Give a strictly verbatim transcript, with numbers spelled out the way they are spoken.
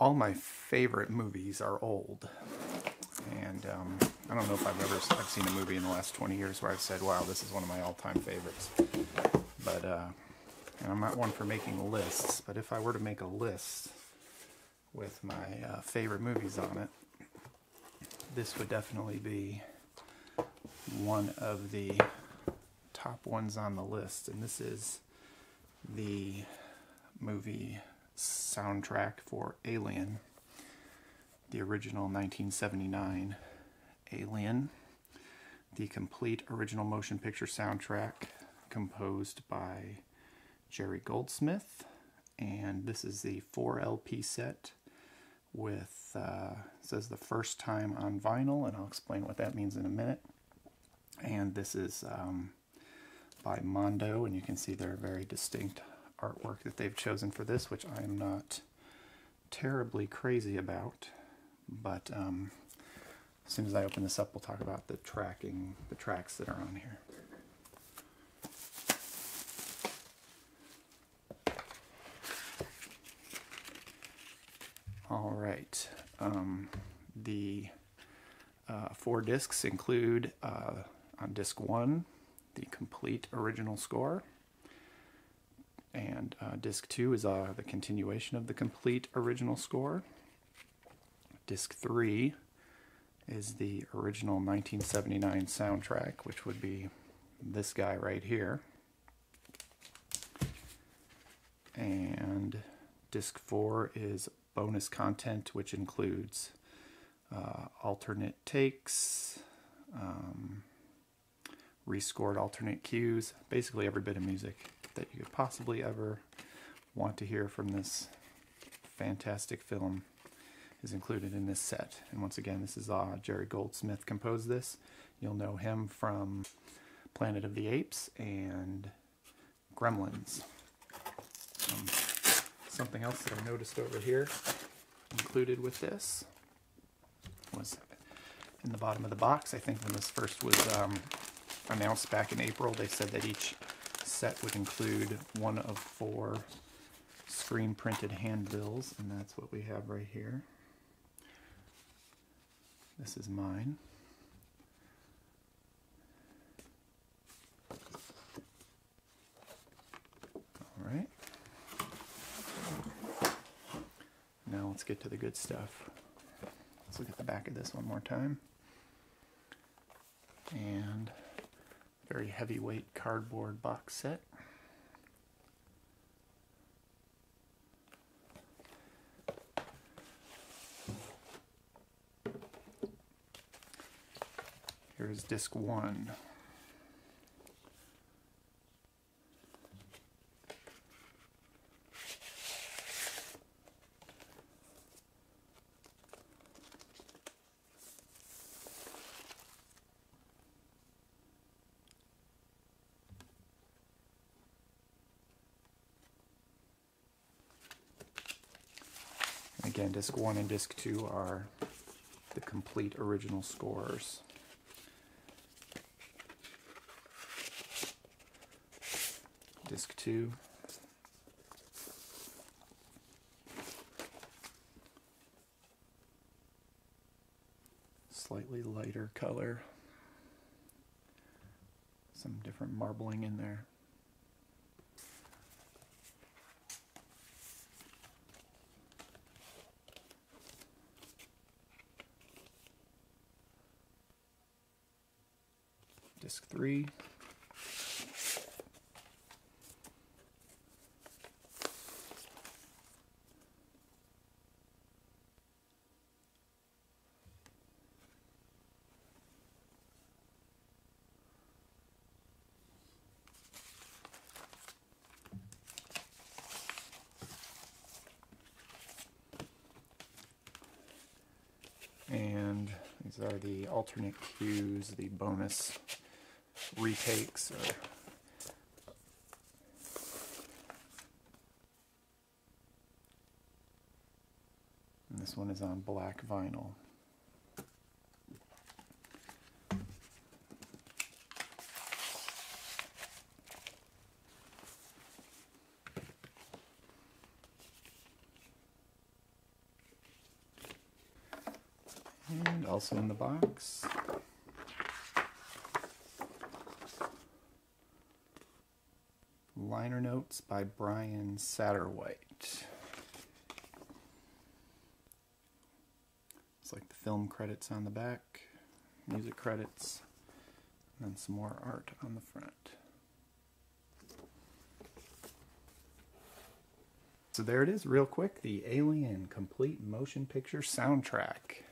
all my favorite movies are old. And um, I don't know if I've ever I've seen a movie in the last twenty years where I've said, wow, this is one of my all-time favorites. But, uh, and I'm not one for making lists, but if I were to make a list with my uh, favorite movies on it, this would definitely be one of the top ones on the list. And this is the movie soundtrack for Alien, the original nineteen seventy-nine Alien, the complete original motion picture soundtrack composed by Jerry Goldsmith. And this is the four L P set with, uh, it says the first time on vinyl, and I'll explain what that means in a minute. And this is um, by Mondo, and you can see their very distinct artwork that they've chosen for this, which I'm not terribly crazy about. But um, as soon as I open this up, we'll talk about the tracking, the tracks that are on here. All right. Um, the uh, four discs include, uh, on disc one, the complete original score. And uh, disc two is uh, the continuation of the complete original score. Disc three is the original nineteen seventy-nine soundtrack, which would be this guy right here. And disc four is bonus content, which includes uh, alternate takes, um, rescored alternate cues, basically every bit of music that you could possibly ever want to hear from this fantastic film is included in this set. And once again, this is uh, Jerry Goldsmith composed this. You'll know him from Planet of the Apes and Gremlins. Um, something else that I noticed over here included with this was in the bottom of the box. I think when this first was um, announced back in April, they said that each set would include one of four screen printed handbills, and that's what we have right here. This is mine. All right. Now let's get to the good stuff. Let's look at the back of this one more time. And very heavyweight cardboard box set. Here's disc one. Again, disc one and disc two are the complete original scores. Disc two. Slightly lighter color. Some different marbling in there. Disc three. And these are the alternate cues, the bonus retakes, or and this one is on black vinyl. And also in the box, liner notes by Brian Satterwhite. It's like the film credits on the back, music credits, and then some more art on the front. So there it is, real quick, the Alien complete motion picture soundtrack.